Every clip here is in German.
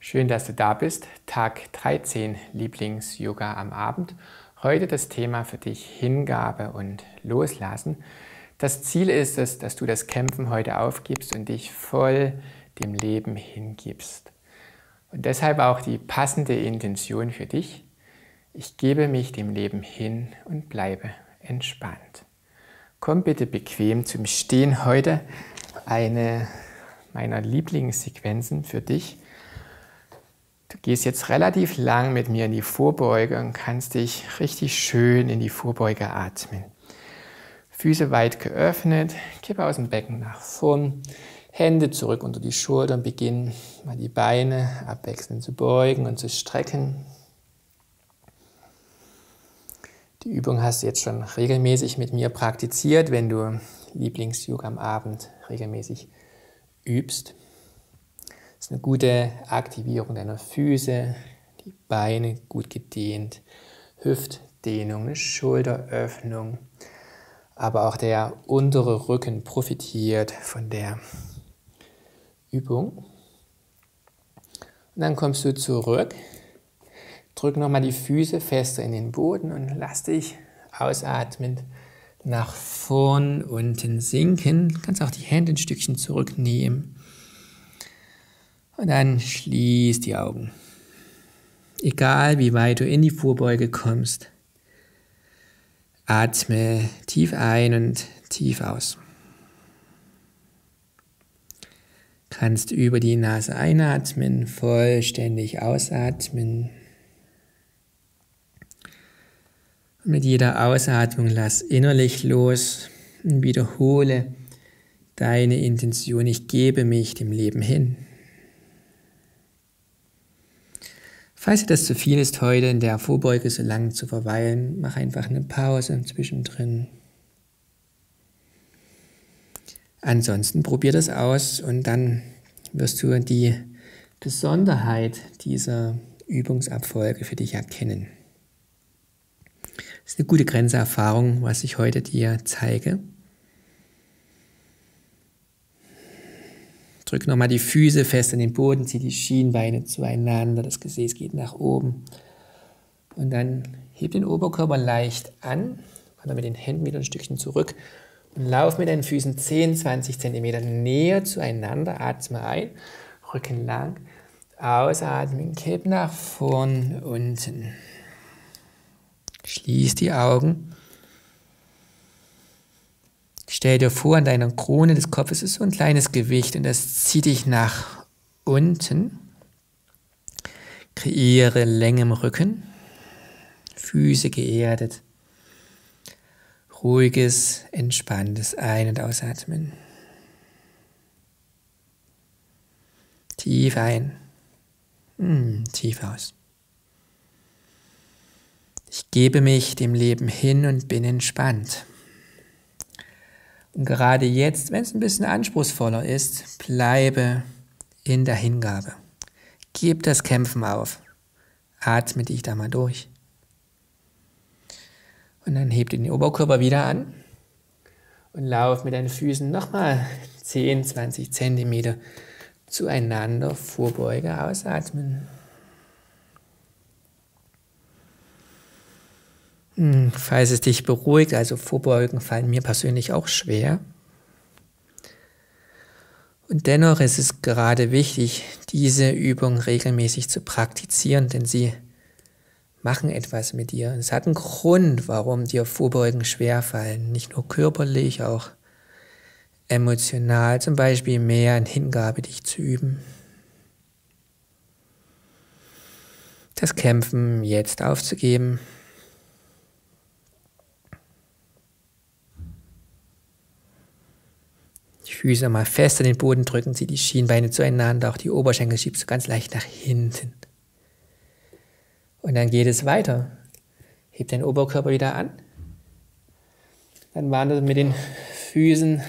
Schön, dass du da bist. Tag 13, Lieblings-Yoga am Abend. Heute das Thema für dich Hingabe und Loslassen. Das Ziel ist es, dass du das Kämpfen heute aufgibst und dich voll dem Leben hingibst. Und deshalb auch die passende Intention für dich. Ich gebe mich dem Leben hin und bleibe entspannt. Komm bitte bequem zum Stehen heute. Eine meiner Lieblingssequenzen für dich. Du gehst jetzt relativ lang mit mir in die Vorbeuge und kannst dich richtig schön in die Vorbeuge atmen. Füße weit geöffnet, Kippe aus dem Becken nach vorn, Hände zurück unter die Schultern, beginnen mal die Beine abwechselnd zu beugen und zu strecken. Die Übung hast du jetzt schon regelmäßig mit mir praktiziert, wenn du Lieblings-Yoga am Abend regelmäßig übst. Das ist eine gute Aktivierung deiner Füße, die Beine gut gedehnt, Hüftdehnung, eine Schulteröffnung, aber auch der untere Rücken profitiert von der Übung. Und dann kommst du zurück, drück nochmal die Füße fester in den Boden und lass dich ausatmend nach vorn unten sinken. Du kannst auch die Hände ein Stückchen zurücknehmen. Und dann schließ die Augen. Egal wie weit du in die Vorbeuge kommst, atme tief ein und tief aus. Kannst über die Nase einatmen, vollständig ausatmen. Und mit jeder Ausatmung lass innerlich los und wiederhole deine Intention. Ich gebe mich dem Leben hin. Falls dir das zu viel ist, heute in der Vorbeuge so lang zu verweilen, mach einfach eine Pause zwischendrin. Ansonsten probier das aus und dann wirst du die Besonderheit dieser Übungsabfolge für dich erkennen. Das ist eine gute Grenzerfahrung, was ich heute dir zeige. Drück nochmal die Füße fest an den Boden, zieh die Schienbeine zueinander, das Gesäß geht nach oben. Und dann heb den Oberkörper leicht an, dann mit den Händen wieder ein Stückchen zurück und lauf mit deinen Füßen 10, 20 cm näher zueinander, atme ein, Rücken lang, ausatmen, kipp nach vorn, unten. Schließ die Augen. Stell dir vor, an deiner Krone des Kopfes ist so ein kleines Gewicht und das zieht dich nach unten. Kreiere Länge im Rücken, Füße geerdet, ruhiges, entspanntes Ein- und Ausatmen. Tief ein, tief aus. Ich gebe mich dem Leben hin und bin entspannt. Und gerade jetzt, wenn es ein bisschen anspruchsvoller ist, bleibe in der Hingabe. Gib das Kämpfen auf. Atme dich da mal durch. Und dann heb den Oberkörper wieder an und lauf mit deinen Füßen nochmal 10, 20 cm zueinander. Vorbeuge, ausatmen. Falls es dich beruhigt, also Vorbeugen fallen mir persönlich auch schwer. Und dennoch ist es gerade wichtig, diese Übung regelmäßig zu praktizieren, denn sie machen etwas mit dir. Es hat einen Grund, warum dir Vorbeugen schwerfallen, nicht nur körperlich, auch emotional, zum Beispiel mehr in Hingabe dich zu üben. Das Kämpfen jetzt aufzugeben. Füße mal fest an den Boden drücken, zieh die Schienbeine zueinander, auch die Oberschenkel schiebst du ganz leicht nach hinten. Und dann geht es weiter. Heb deinen Oberkörper wieder an. Dann wandere mit den Füßen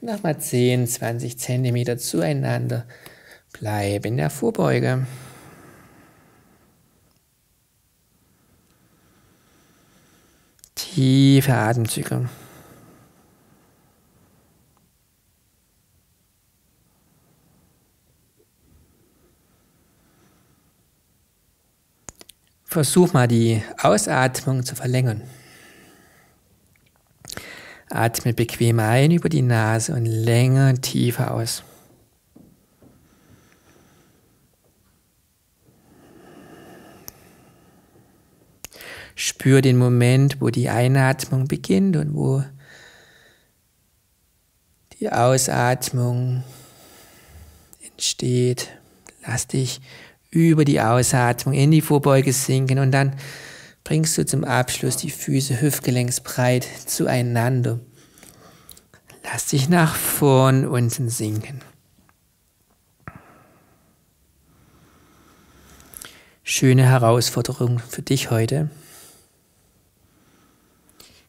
nochmal 10, 20 cm zueinander. Bleib in der Vorbeuge. Tiefe Atemzüge. Versuch mal die Ausatmung zu verlängern. Atme bequem ein über die Nase und länger und tiefer aus. Spür den Moment, wo die Einatmung beginnt und wo die Ausatmung entsteht. Lass dich über die Ausatmung in die Vorbeuge sinken und dann bringst du zum Abschluss die Füße hüftgelenksbreit zueinander. Lass dich nach vorn unten sinken. Schöne Herausforderung für dich heute.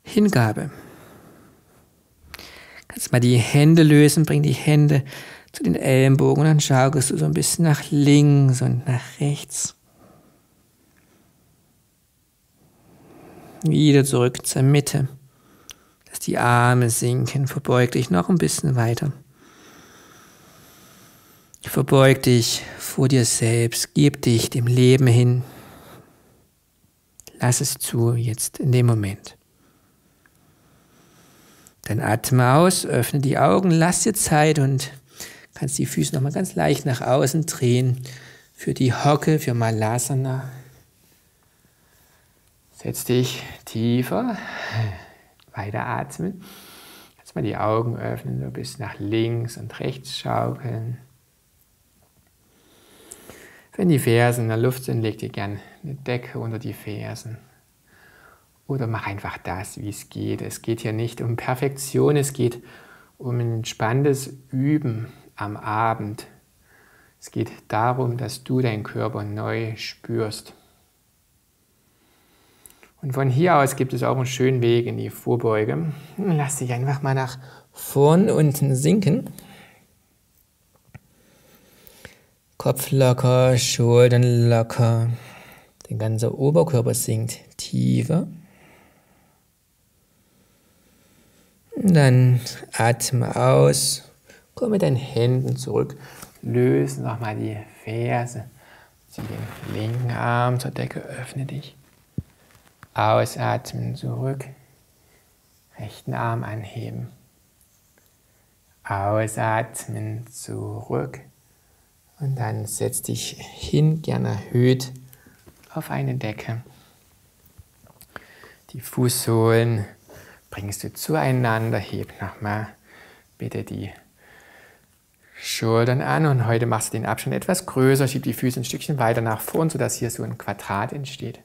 Hingabe. Kannst mal die Hände lösen, bring die Hände zu den Ellenbogen und dann schaukelst du so ein bisschen nach links und nach rechts. Wieder zurück zur Mitte. Lass die Arme sinken, verbeug dich noch ein bisschen weiter. Verbeug dich vor dir selbst, gib dich dem Leben hin. Lass es zu jetzt in dem Moment. Dann atme aus, öffne die Augen, lass dir Zeit und kannst die Füße nochmal ganz leicht nach außen drehen für die Hocke, für Malasana. Setz dich tiefer, weiter atmen. Jetzt mal die Augen öffnen, du bist nach links und rechts schaukeln. Wenn die Fersen in der Luft sind, leg dir gern eine Decke unter die Fersen. Oder mach einfach das, wie es geht. Es geht hier nicht um Perfektion, es geht um ein entspanntes Üben am Abend. Es geht darum, dass du deinen Körper neu spürst. Und von hier aus gibt es auch einen schönen Weg in die Vorbeuge. Lass dich einfach mal nach vorn unten sinken. Kopf locker, Schultern locker. Der ganze Oberkörper sinkt tiefer. Und dann atme aus. Komm mit deinen Händen zurück. Löse nochmal die Ferse. Zieh den linken Arm zur Decke, öffne dich. Ausatmen, zurück. Rechten Arm anheben. Ausatmen, zurück. Und dann setz dich hin, gerne erhöht, auf eine Decke. Die Fußsohlen bringst du zueinander, heb nochmal bitte die Schultern an und heute machst du den Abstand etwas größer, schieb die Füße ein Stückchen weiter nach vorn, sodass hier so ein Quadrat entsteht.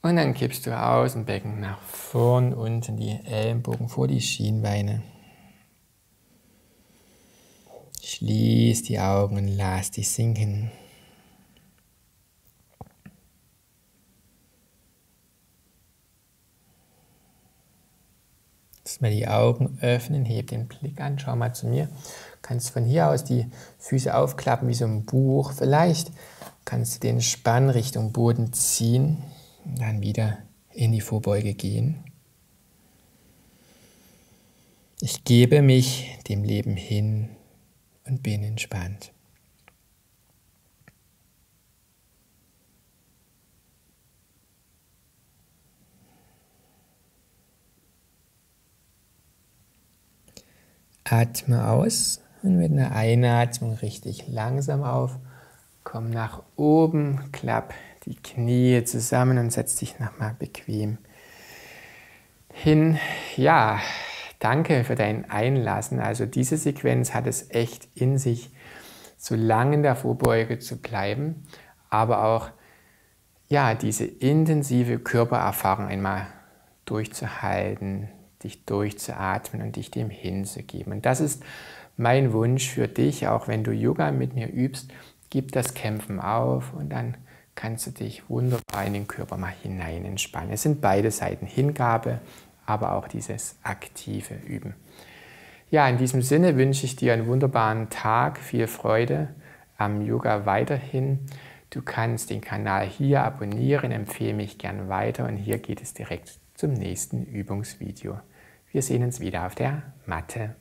Und dann kippst du aus dem Becken nach vorn, unten die Ellenbogen vor die Schienbeine. Schließ die Augen und lass dich sinken. Lass mal die Augen öffnen, heb den Blick an, schau mal zu mir. Du kannst von hier aus die Füße aufklappen wie so ein Buch. Vielleicht kannst du den Spann Richtung Boden ziehen und dann wieder in die Vorbeuge gehen. Ich gebe mich dem Leben hin und bin entspannt. Atme aus und mit einer Einatmung richtig langsam auf. Komm nach oben, klapp die Knie zusammen und setz dich nochmal bequem hin. Ja, danke für dein Einlassen. Also diese Sequenz hat es echt in sich, so lange in der Vorbeuge zu bleiben, aber auch ja, diese intensive Körpererfahrung einmal durchzuhalten, dich durchzuatmen und dich dem hinzugeben. Und das ist mein Wunsch für dich, auch wenn du Yoga mit mir übst, gib das Kämpfen auf und dann kannst du dich wunderbar in den Körper mal hinein entspannen. Es sind beide Seiten, Hingabe, aber auch dieses aktive Üben. Ja, in diesem Sinne wünsche ich dir einen wunderbaren Tag, viel Freude am Yoga weiterhin. Du kannst den Kanal hier abonnieren, empfehle mich gern weiter und hier geht es direkt zum nächsten Übungsvideo. Wir sehen uns wieder auf der Matte.